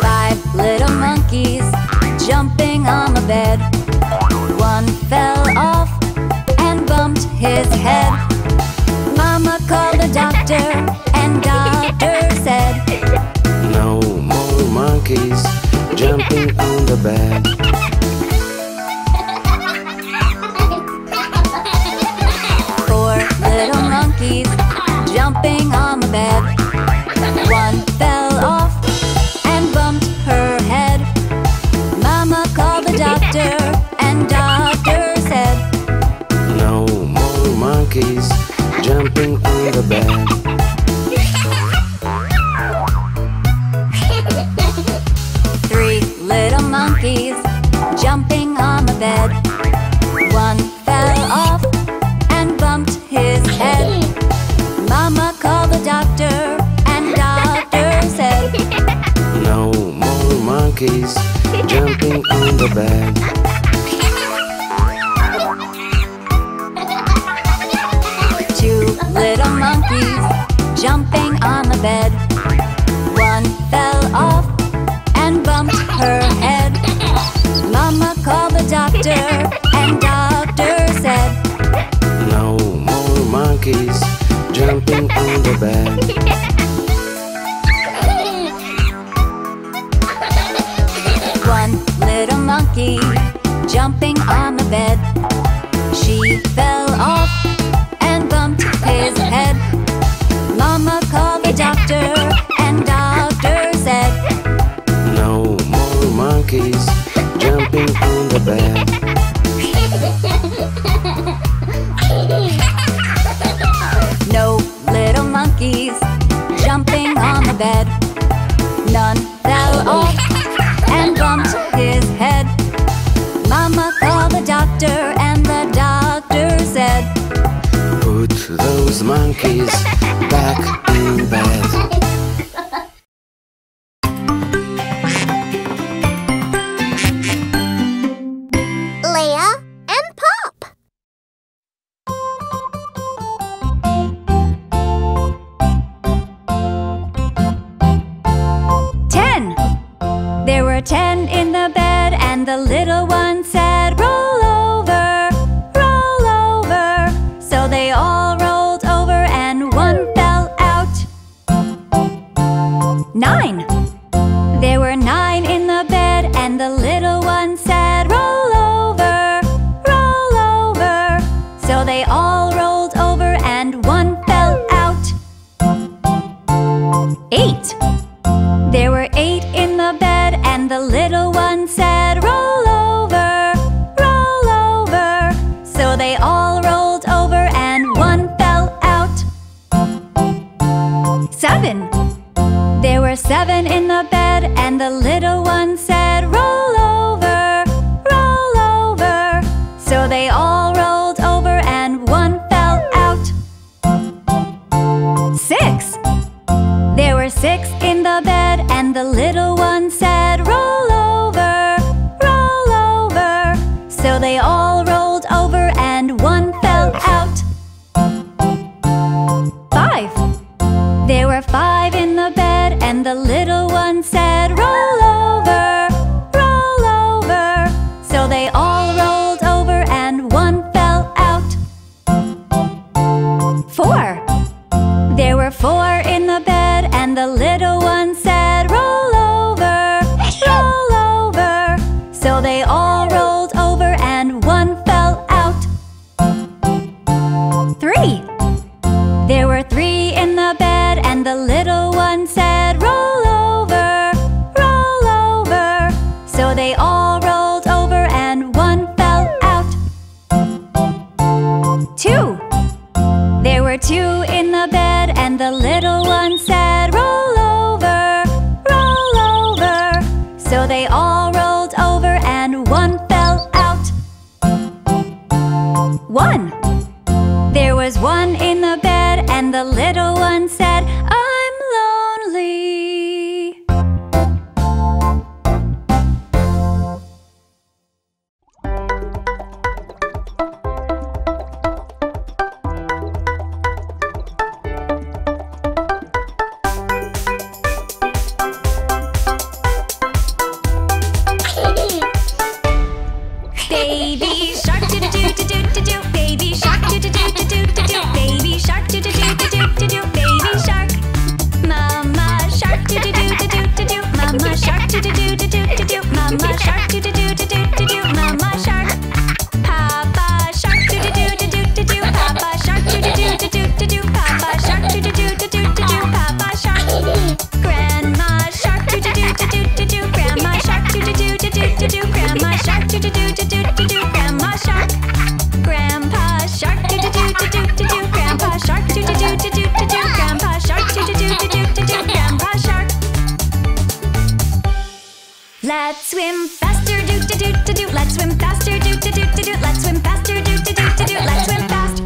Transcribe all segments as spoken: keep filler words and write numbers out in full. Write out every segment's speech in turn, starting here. Five little monkeys jumping on the bed. One fell off and bumped his head. Mama called the doctor and doctor said, no more monkeys jumping on the bed. Jumping on the bed. One fell off and bumped her head. Mama called the doctor and doctor said, no more monkeys jumping on the bed. Three little monkeys jumping on the bed. One fell off and bumped his head. Mama called the doctor and doctor said, no more monkeys jumping on the bed. Two little monkeys jumping on the bed. One fell off and bumped her head. Mama called the doctor and doctor said, no more monkeys jumping on the bed. One little monkey jumping on the bed. She fell off and bumped his head. Mama called the doctor and doctor said, no more monkeys jumping on the bed. Monkeys jumping on the bed. None fell off and bumped his head. Mama called the doctor and the doctor said, put those monkeys back in bed. Ten in the bed, and the little one said, roll over, roll over. So they all rolled over and one fell out. Nine. There were nine in the bed, and the little one said, roll over, roll over. So they all rolled over and one fell out. Eight. There were eight in the bed. The little one said, roll over, roll over. So they all rolled over and one fell out. Seven. There were seven in the bed, and the little one said, roll over, roll over. So they all rolled over and one fell out. Six. There were six in the bed, and the little one said, roll over, roll over. So they all rolled over and one fell out. Five. There were five in the bed, and the little one said, roll over, roll over. So they all rolled over and one fell out. Four. There were four in the bed, and the little one said, roll over, Let's swim faster, do do do do do. Let's swim faster, do do do do do. Let's swim faster, do do do do do. Let's swim fast.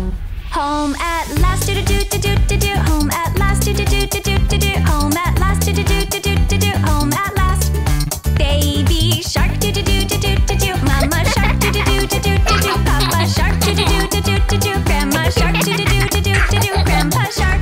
Home at last, do do do do do do. Home at last, do do do do do do. Home at last, do do do do do do. Home at last. Baby shark, do do do do do do. Mama shark, do do do do do do. Papa shark, do do do do do do. Grandma shark, do do do do do do. Grandpa shark.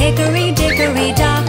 Hickory Dickory Dock.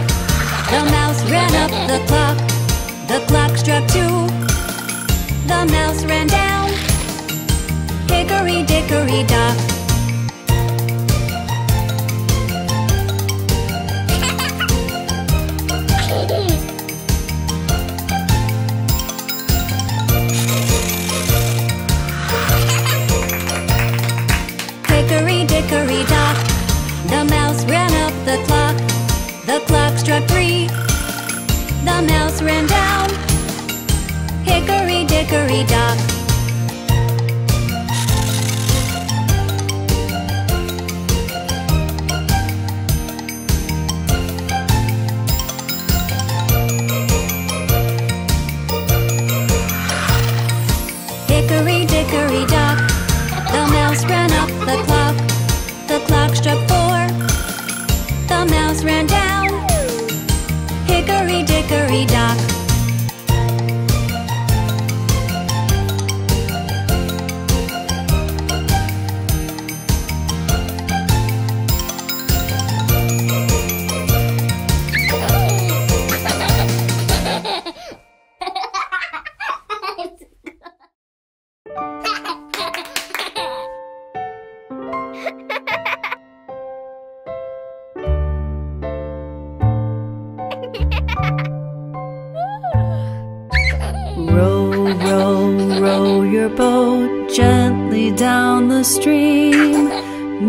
the stream.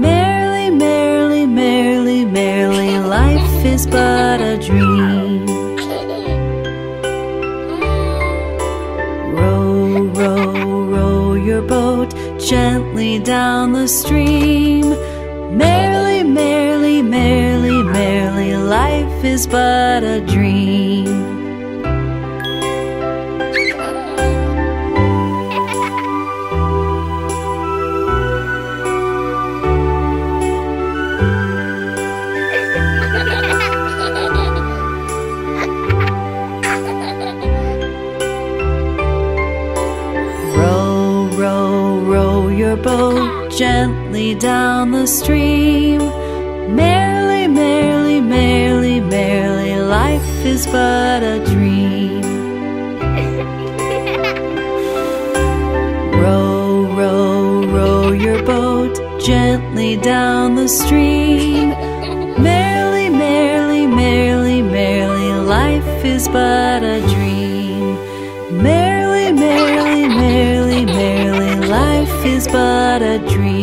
Merrily, merrily, merrily, merrily, life is but a dream. Row, row, row your boat gently down the stream. Merrily, merrily, merrily, merrily, life is but a dream. Boat gently down the stream. Merrily, merrily, merrily, merrily, life is but a dream. Row, row, row your boat gently down the stream. Merrily, merrily, merrily, merrily, life is but a dream. Merrily, merrily, merrily, merrily, life is but a dream.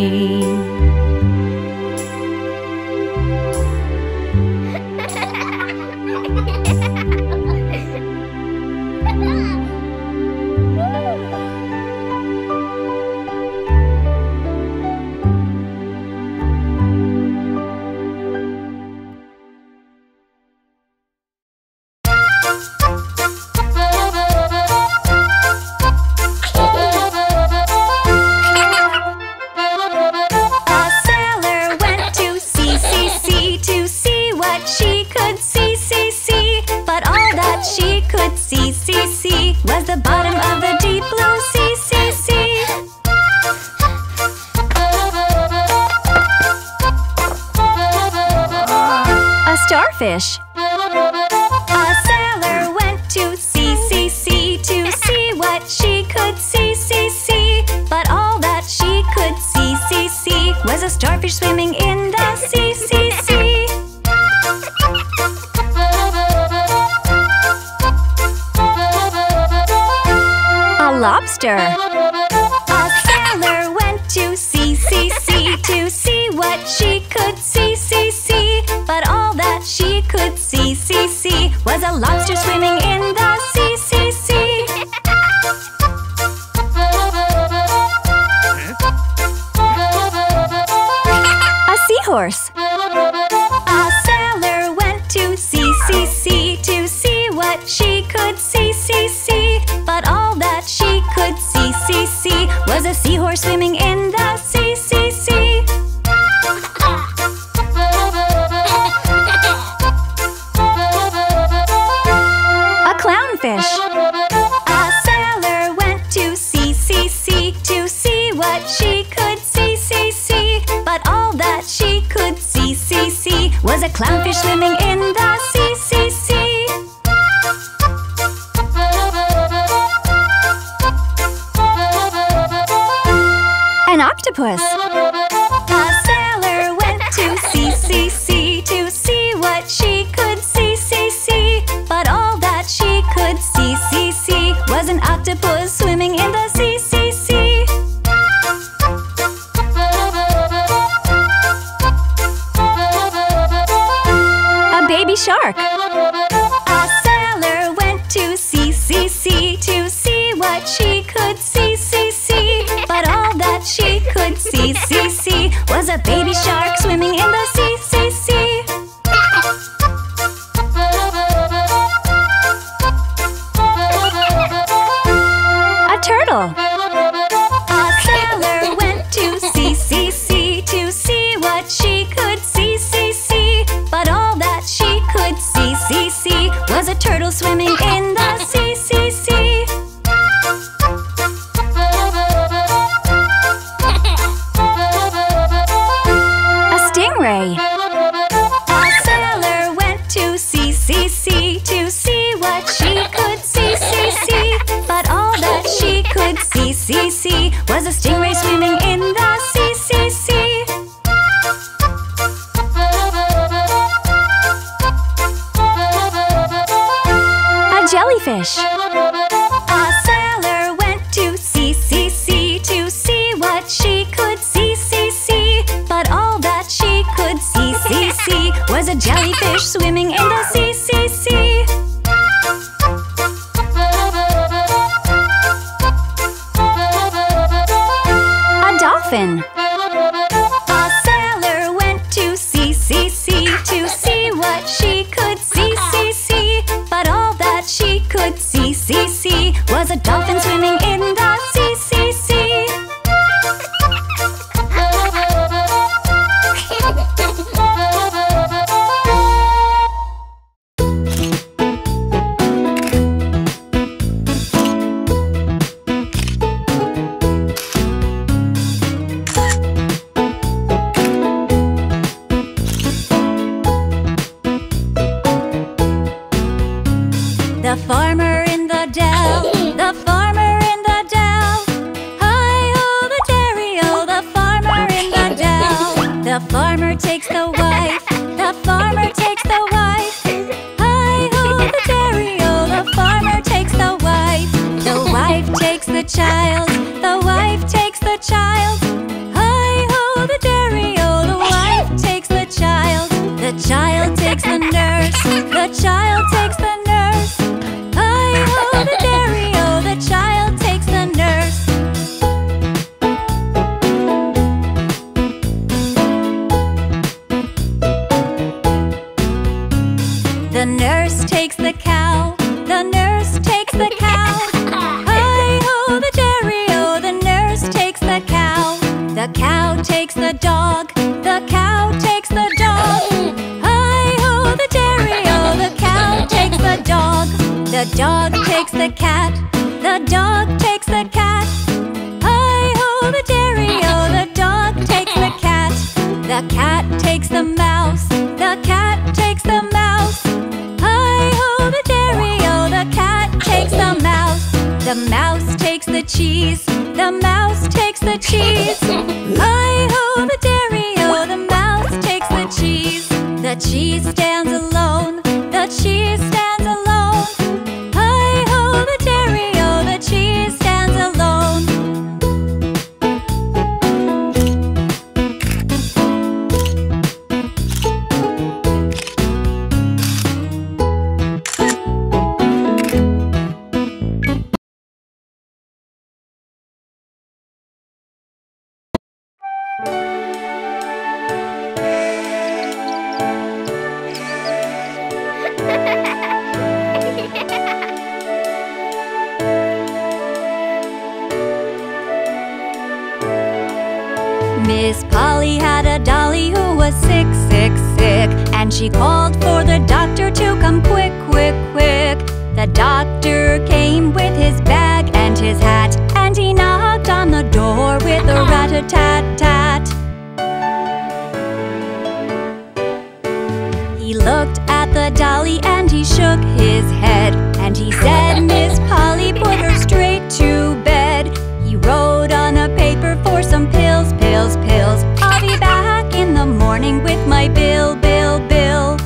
Ray. The farmer takes the wife, the farmer takes the wife. Hi-ho, the dairy-o, the farmer takes the wife. The wife takes the child, the wife takes the child. Hi-ho, the dairy-o, the wife takes the child. The child takes the nurse, the child takes the nurse. Hi-ho, the dairy-o, the child takes the nurse. The nurse takes the cow, the nurse takes the cow. Hi-ho, the dairy-o, the nurse takes the cow. The cow takes the dog, the cow takes the dog. Hi-ho, the dairy-o, the cow takes the dog. The dog takes the cat, the dog takes the cat. Hi-ho, the dairy-o, the dog takes the cat. The cat takes the mouse, the cat takes the mouse. Hi-ho, the dairy-o, the cat takes the mouse. The mouse takes the cheese, the mouse takes the cheese. Hi-ho, the dairy-o, the mouse takes the cheese. The cheese stands alone, the cheese stands alone. Hi-ho, the dairy-o, the cheese stands alone. Miss Polly had a dolly who was sick, sick, sick, and she called for the doctor to come quick, quick, quick. The doctor came with his bag and his hat, and he knocked on the door with a rat-a-tat-tat. He looked at the dolly and he shook his head, and he said, Miss Polly, put her straight to bed. He wrote on a paper for some pills, pills, pills. I'll be back in the morning with my bill, bill, bill.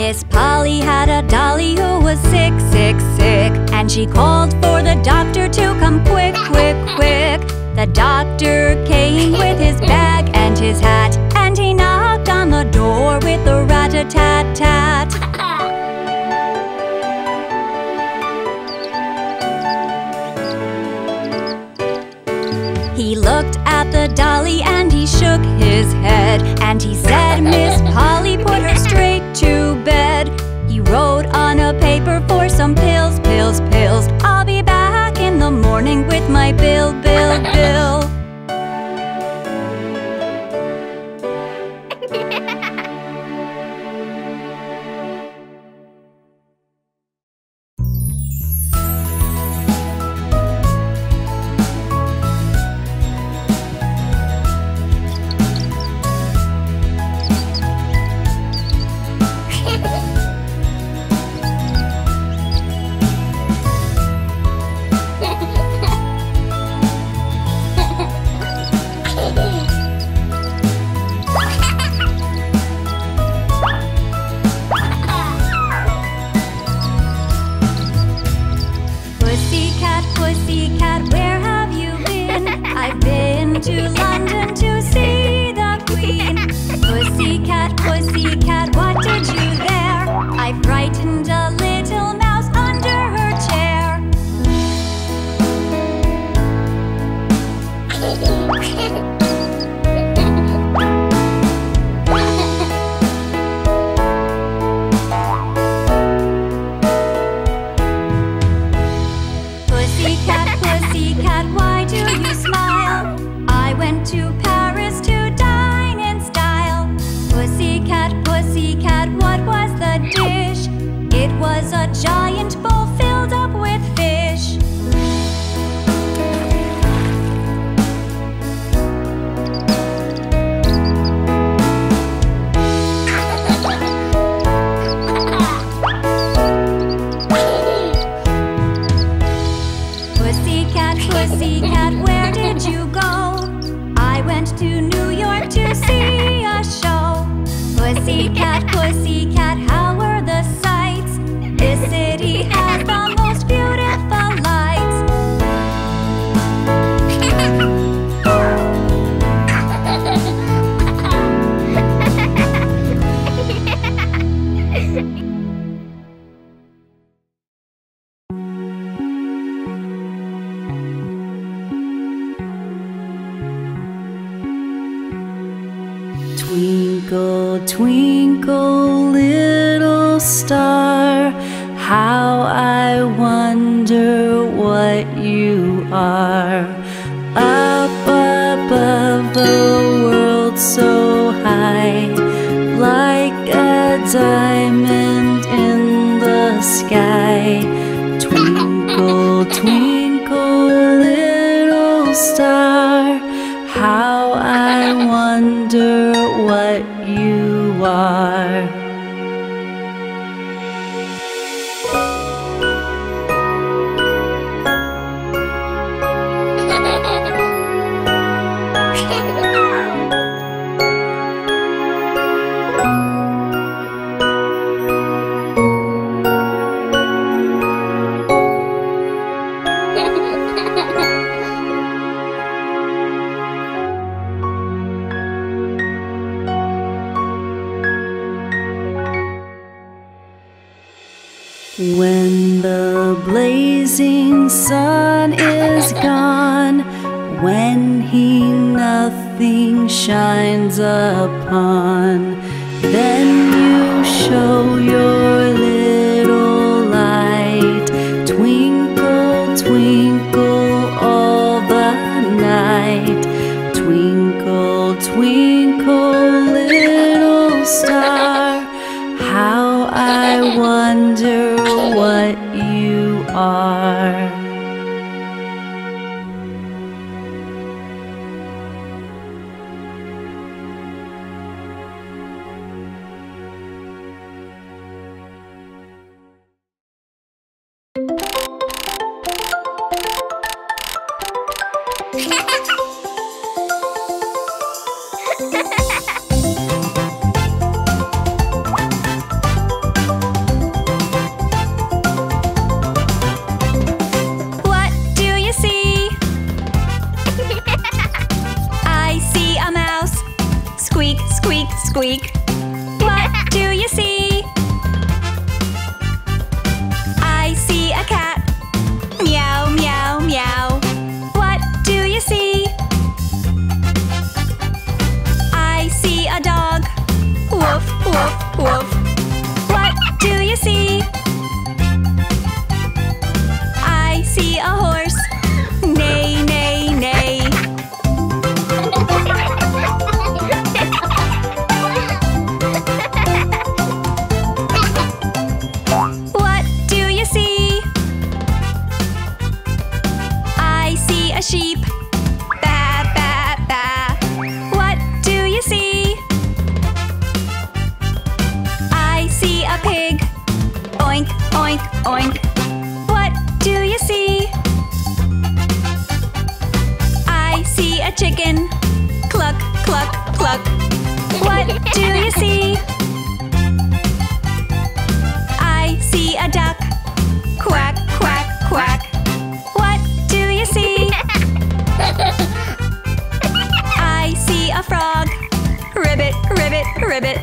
Miss Polly had a dolly who was sick, sick, sick, and she called for the doctor to come quick, quick, quick. The doctor came with his bag and his hat, and he knocked on the door with a rat-a-tat-tat. He looked at the dolly and he shook his head, and he said, Miss Polly, put her straight to bed. He wrote on a paper for some pills, pills, pills. I'll be back in the morning with my bill, bill, bill. Pussycat, pussycat. see a show. Pussycat, pussycat, how are the sights? This city has the most beautiful lights. Twinkle, twinkle, little star, how I wonder what you are. Up above the world so high, like a diamond in the sky. Twinkle, twinkle, little star, how I wonder what you are. When the blazing sun is gone, when he nothing shines upon, then you show your little light. Twinkle, twinkle all the night. Twinkle, twinkle, little star, how I wonder what you are. Squeak. What do you see? I see a cat. Meow, meow, meow. What do you see? I see a dog. Woof, woof, woof. What do you see? I see a horse. Neigh, neigh, neigh. Sheep. Ba, ba, ba. What do you see? I see a pig. Oink, oink, oink. What do you see? I see a chicken. Cluck, cluck, cluck. What do you see? I see a duck. Quack, quack, quack. What do you see? I see a frog. Ribbit, ribbit, ribbit.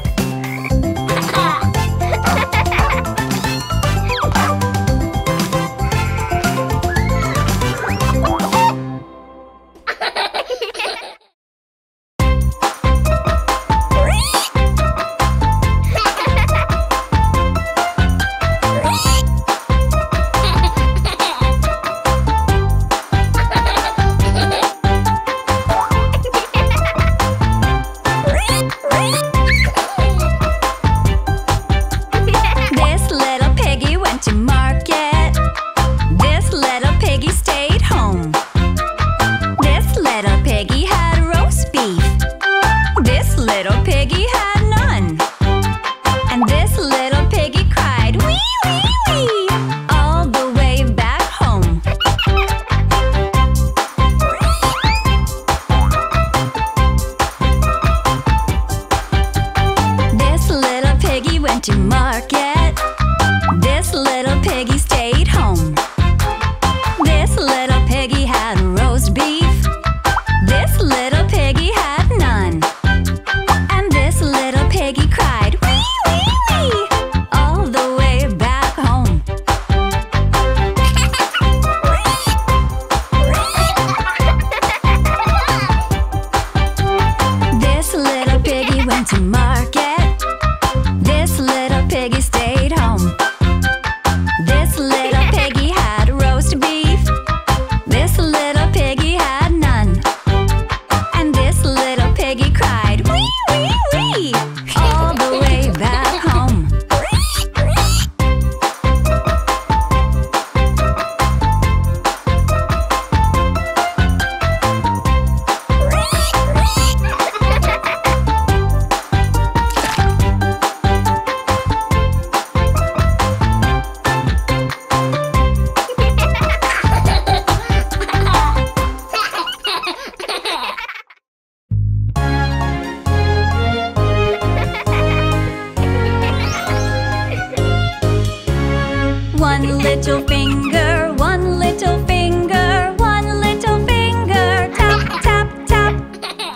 finger, one little finger, one little finger. Tap, tap, tap.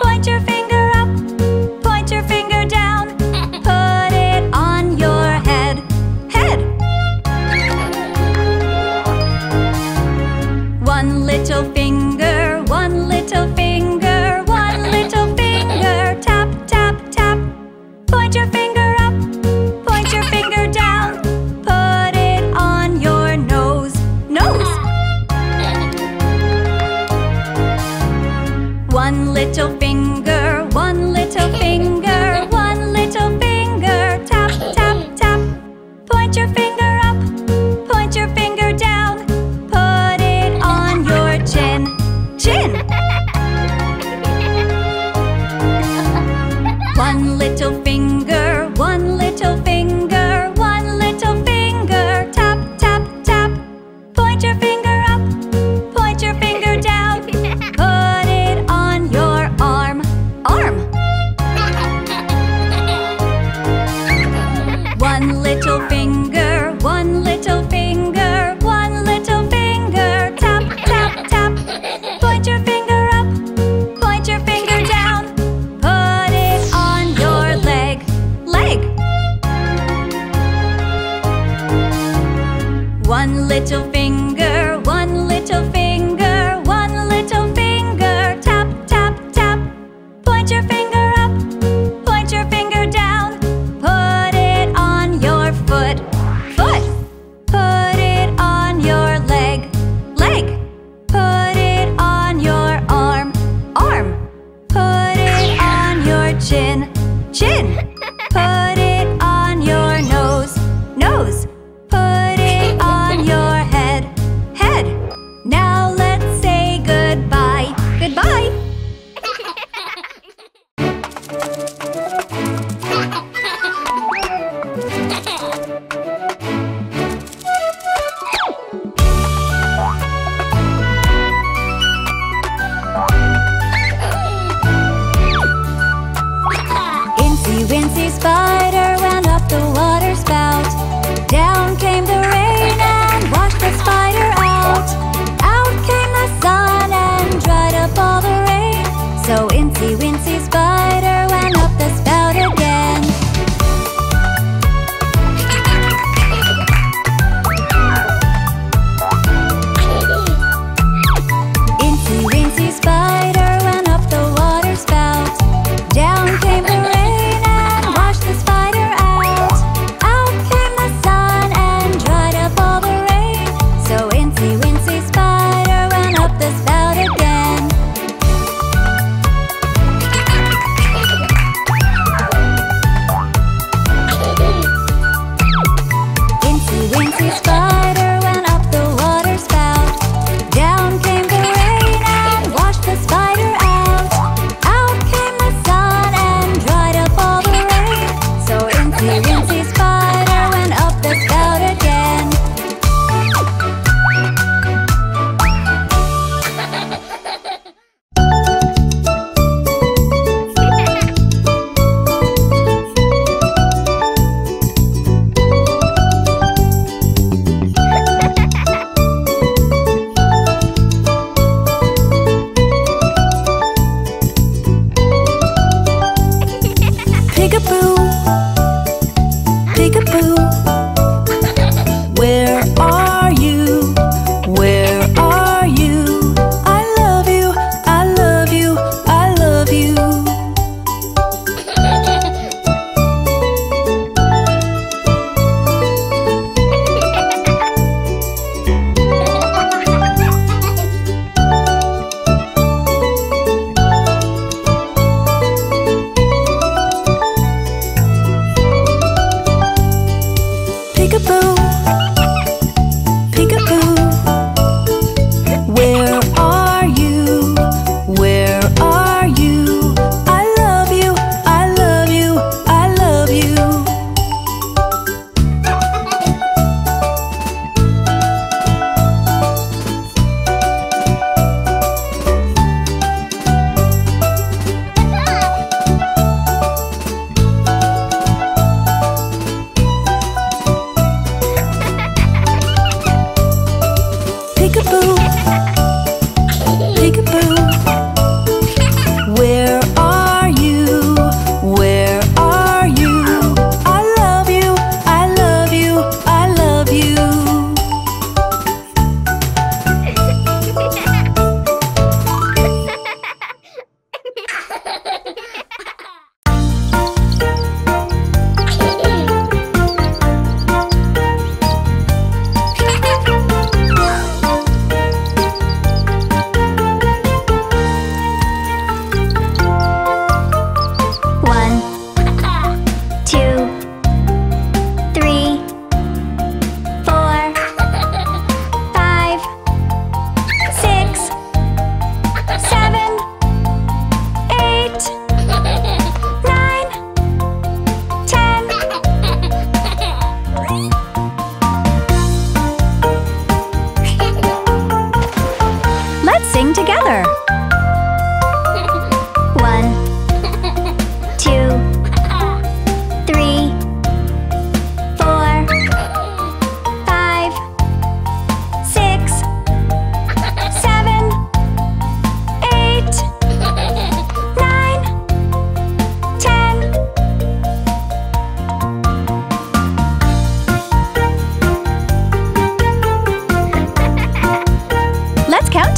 Point your finger up, point your finger down. Put it on your head, head. One little finger, one little finger, one little finger. Tap, tap, tap. Point your finger. One little finger, one little finger, one little finger. Tap, tap, tap. Point your finger up, point your finger down. Put it on your chin,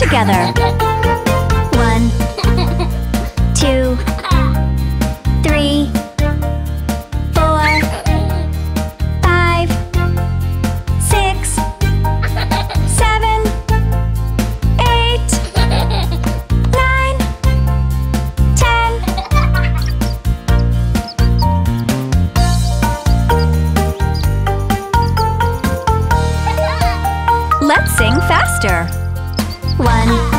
together. One, two, three, four, five, six, seven, eight, nine, ten. Let's sing faster. One.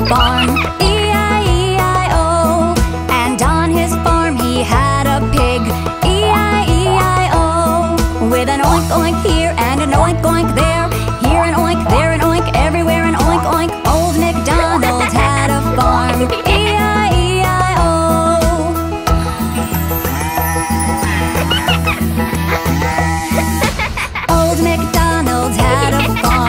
was born. E I E I O. And on his farm he had a pig. E I E I O. With an oink oink here and an oink oink there. Here an oink, there an oink, everywhere an oink oink. Old MacDonald had a farm. E I E I O. Old MacDonald had a farm.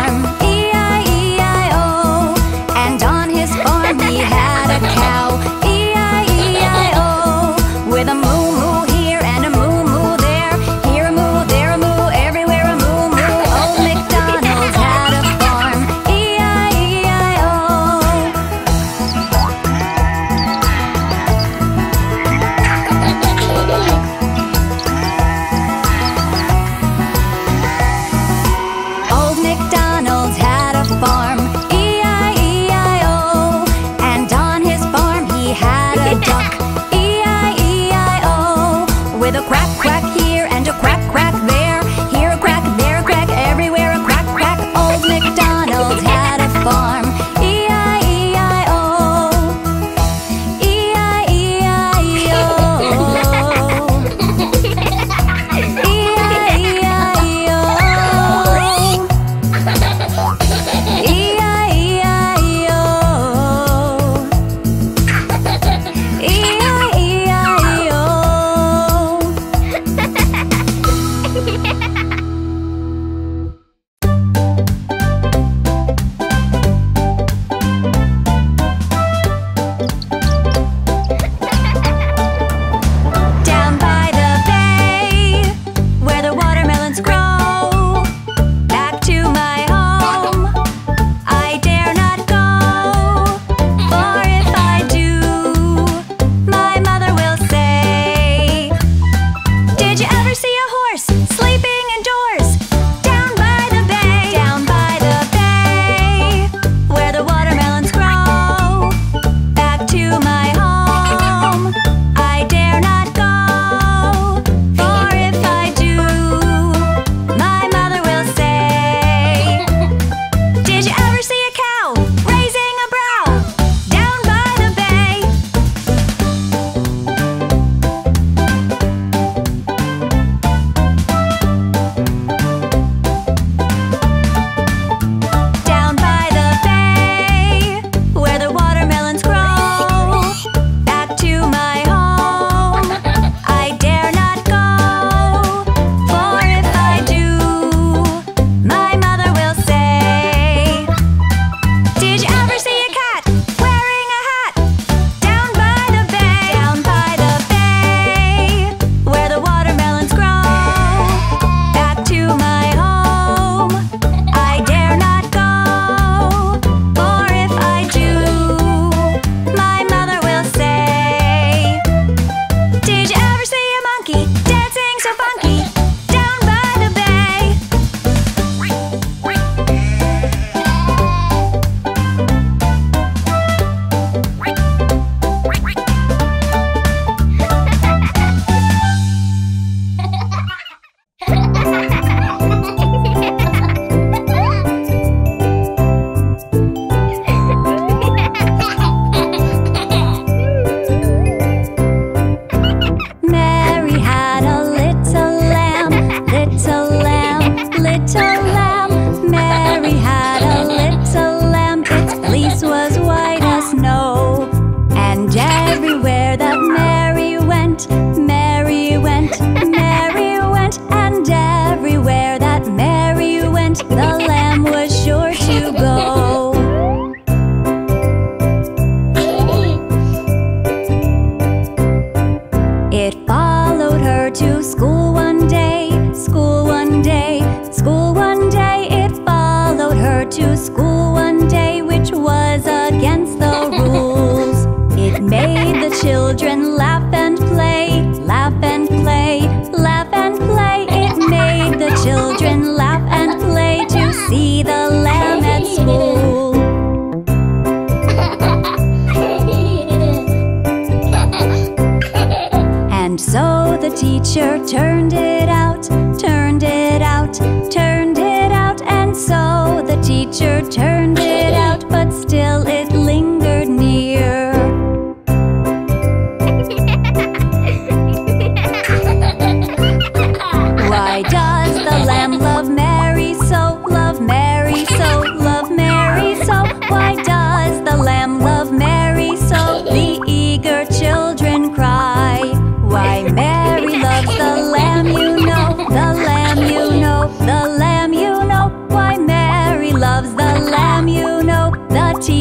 Turned it out, but still it lingered.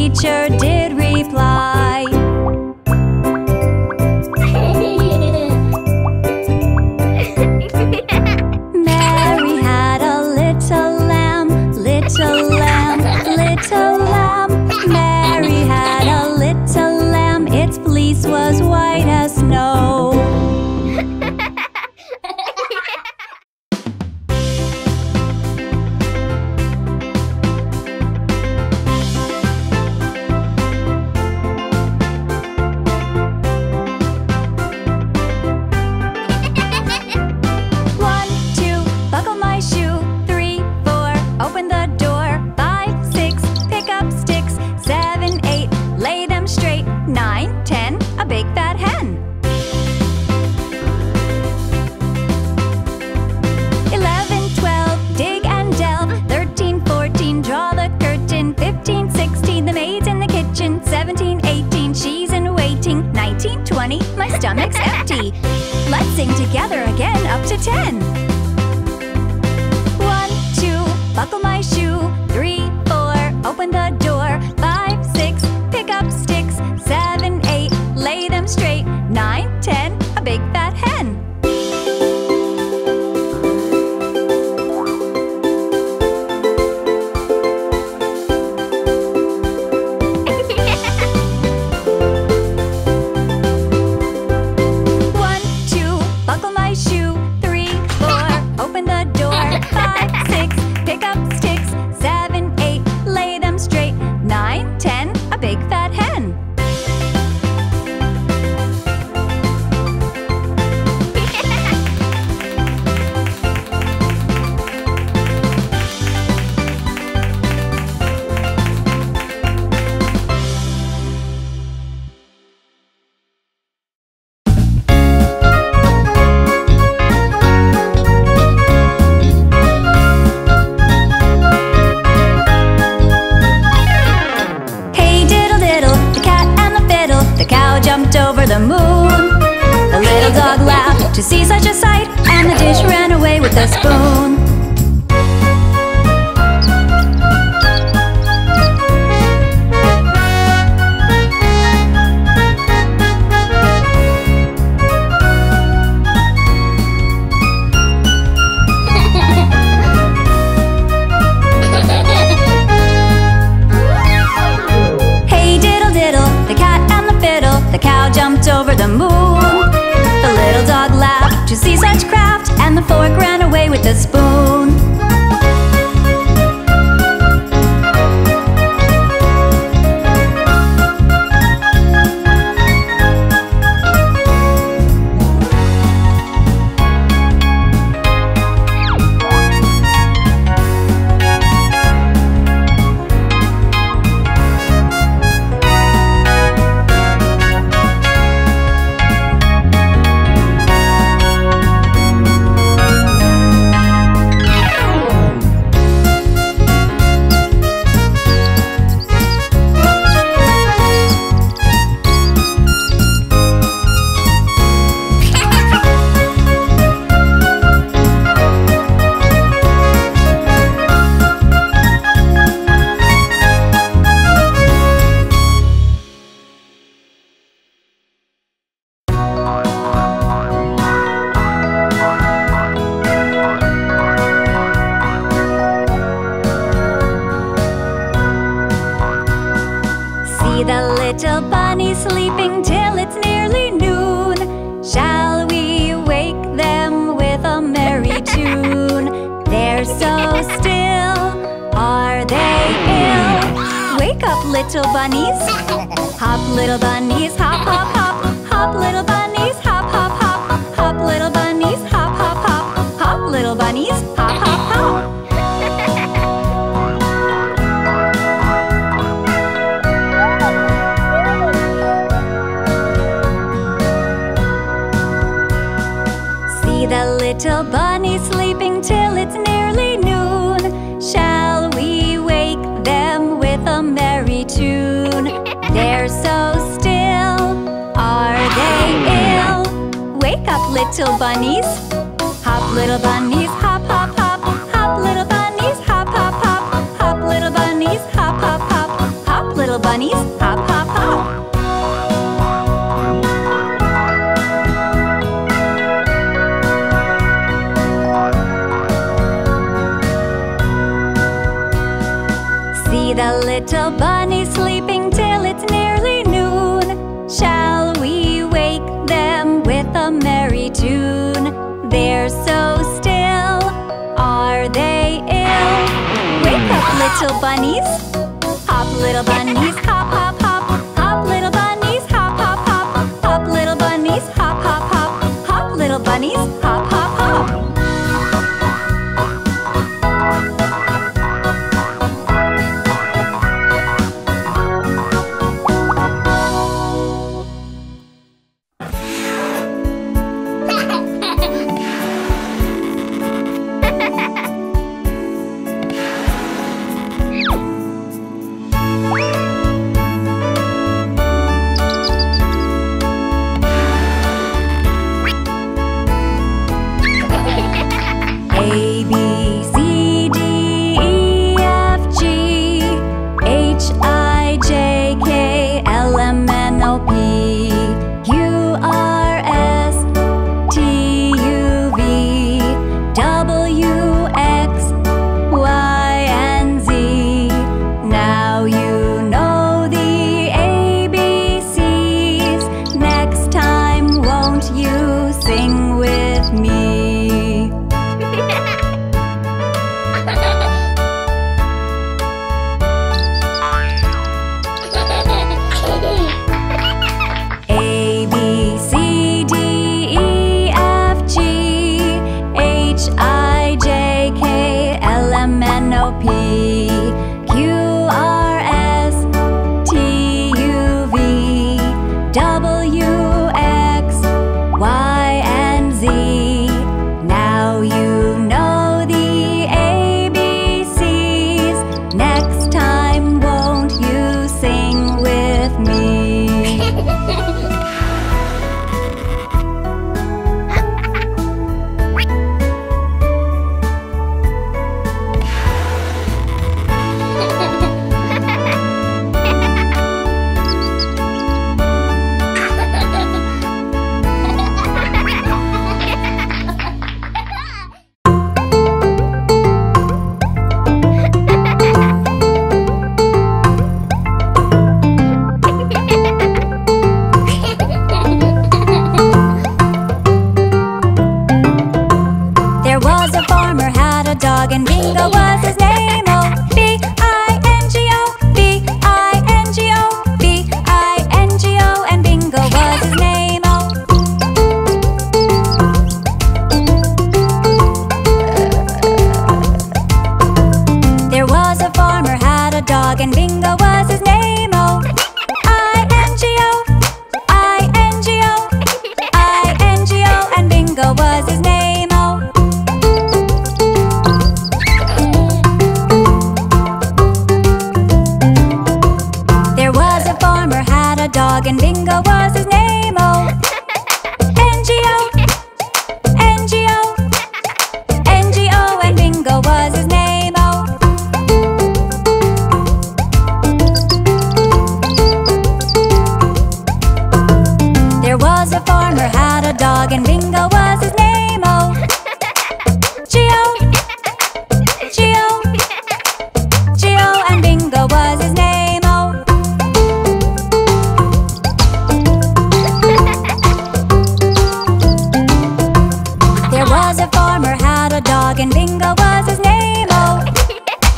teacher did reply. Mary had a little lamb, little lamb, little lamb. Mary had a little lamb, its fleece was white as snow. My stomach's empty. Let's sing together again up to ten. One, two, buckle my shoe. Three, four, open the door. Five, six, pick up sticks. Seven, eight, lay them straight. Nine, ten, a big fat hen. To see such a sight, and the dish ran away with the spoon. Hey diddle diddle, the cat and the fiddle, the cow jumped over the moon. The little dog laughed to see such craft, and the fork ran away with the spoon. Little bunnies, hop little bunnies, hop hop hop, hop little bunnies, hop hop hop, hop little bunnies, hop hop hop, hop little bunnies, hop hop hop. See the little bunny sleeping till it's nearly noon. Shall we wake them with a merry tune? They're so still, are they ill? Wake up little bunnies, hop little bunnies, hop hop hop, hop little bunnies, hop hop hop, hop little bunnies, hop hop hop, hop little little bunnies, hop, hop, hop. See the little bunny sleeping till it's nearly noon. Shall we wake them with a merry tune? They're so still, are they ill? Wake up, little bunnies. Hop, little bunnies, hop, hop, hop. Hop, little bunnies, hop, hop, hop. Hop, little bunnies, hop, hop, hop. Hop, little bunnies, hop, hop, hop. Was his name, oh.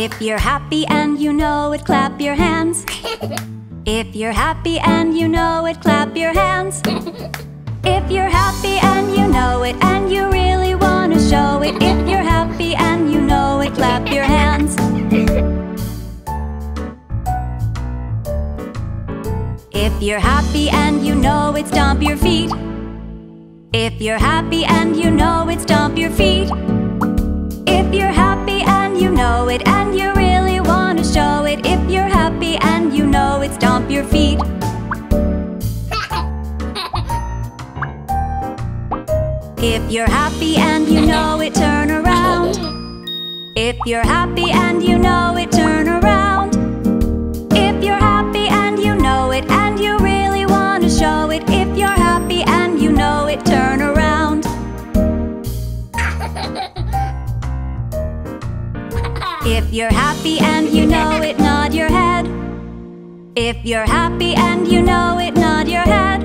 If you're happy and you know it, clap your hands. If you're happy and you know it, clap your hands. If you're happy and you know it, and you really want to show it, if you're happy and you know it, clap your hands. If you're happy and you know it, stomp your feet. If you're happy and you know it, stomp your feet. If you're happy and you know it, and you really want to show it, if you're happy and you know it, stomp your feet. If you're happy and you know it, turn around. If you're happy and you know it, turn around. If you're happy and you know it, and you really want to show it, if you're happy and you know it, turn around. If you're happy and you know it, nod your head. If you're happy and you know it, nod your head.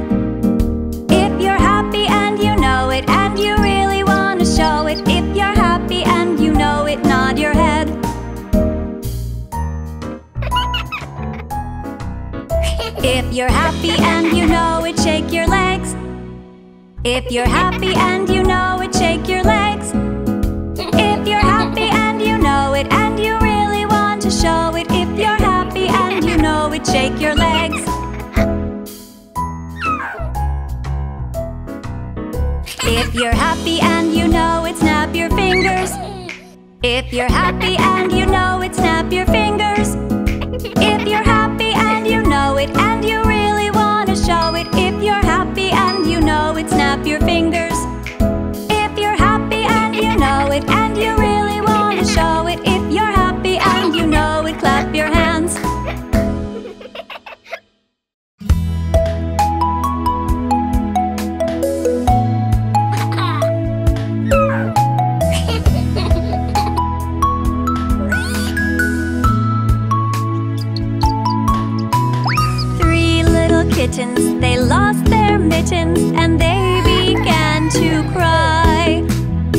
If you're happy and you know it, and you really want to show it, if you're happy and you know it, nod your head. If you're happy and you know it, shake your legs. If you're happy and you know it, shake your legs. If you're happy and you know it, and you really want to show it, if you're happy and you know it, shake your legs. If you're happy and you know it, snap your fingers. If you're happy and you know it, snap your fingers. If you're happy and you know it, and you really want to show it, if you're happy and you know it, snap your fingers. If you're happy and you know it, and you really want to show it, if you're happy and you know it, clap your hands. Kittens, they lost their mittens and they began to cry.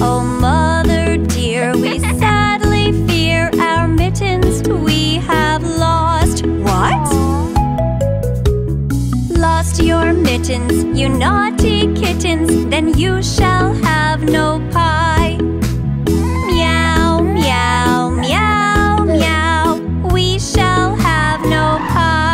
Oh mother dear, we sadly fear our mittens we have lost. What? Lost your mittens, you naughty kittens, then you shall have no pie. Meow, meow, meow, meow, we shall have no pie.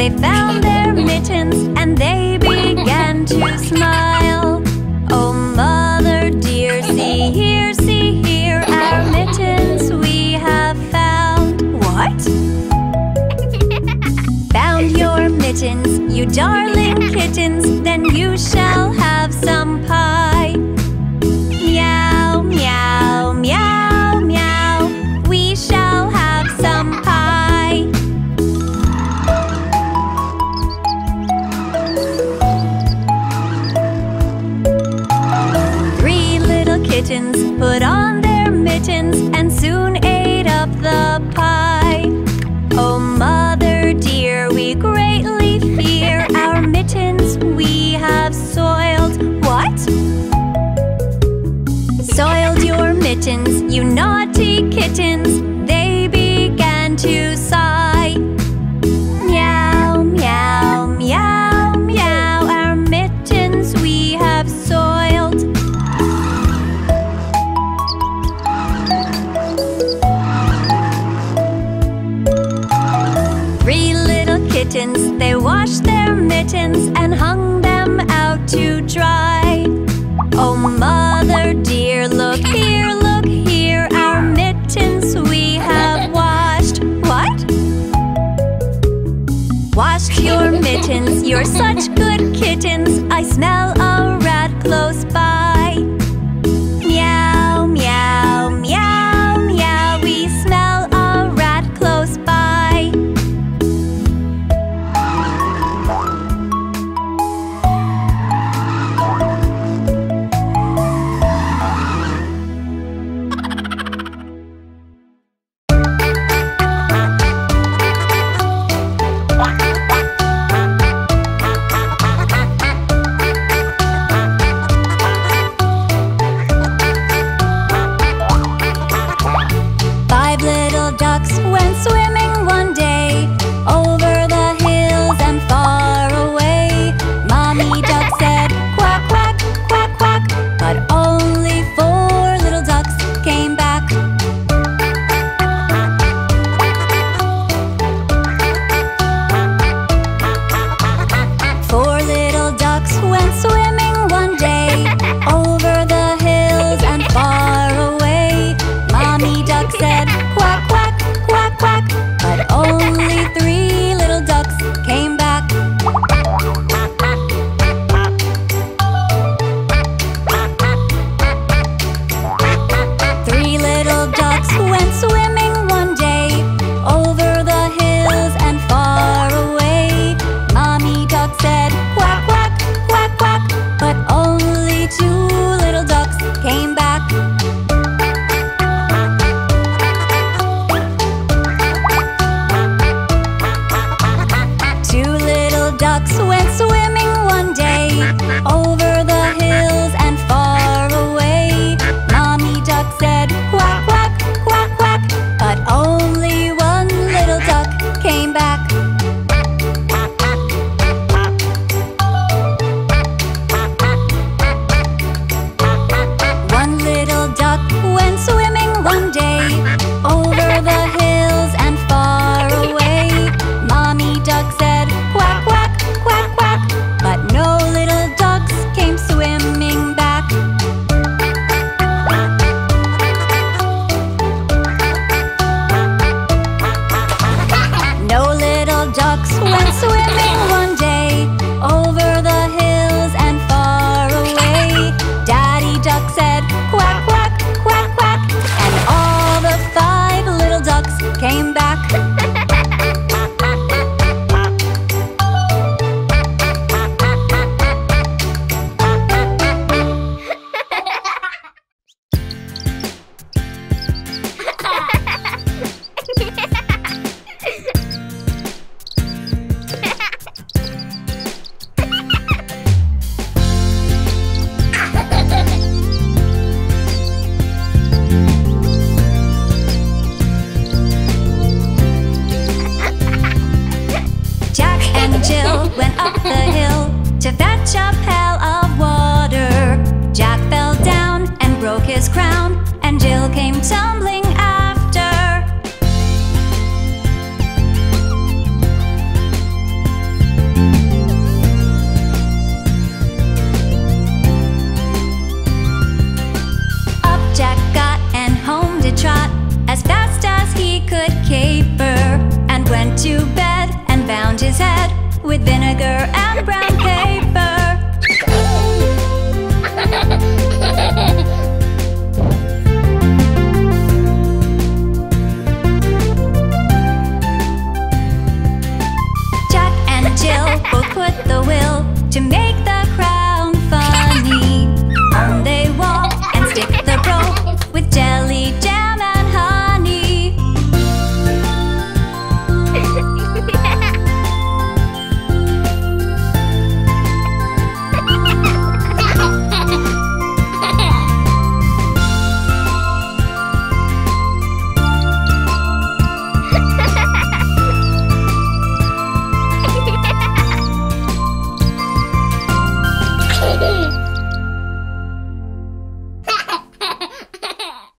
They found their mittens and they began to smile. Oh mother dear, see here, see here, our mittens we have found. What? Found your mittens, you darling kittens, then you shall have some pie. Meow, meow, meow, meow, we shall have some pie. Put on their mittens and soon ate up the pie. Oh mother dear, we greatly fear our mittens we have soiled. What? Soiled your mittens, you naughty kittens, they began to sigh. Meow, meow, meow, meow, our mittens we have soiled. They washed their mittens and hung them out to dry. Oh mother dear, look here, look here, our mittens we have washed. What? Washed your mittens, you're such good kittens, I smell a rat close by. Meow, meow, meow, meow, we smell a rat close by. over the hills and far away. Mommy duck said quack, quack, quack, quack, but only one little duck came back. One little duck went swimming one day, over the hills and far away. Mommy duck said quack, quack, quack, quack, but no little ducks came swimming back. No little ducks went swimming one day, over the hills and far away. Daddy duck said quack, quack, quack, quack, and all the five little ducks came back. To bed and bound his head with vinegar and brown.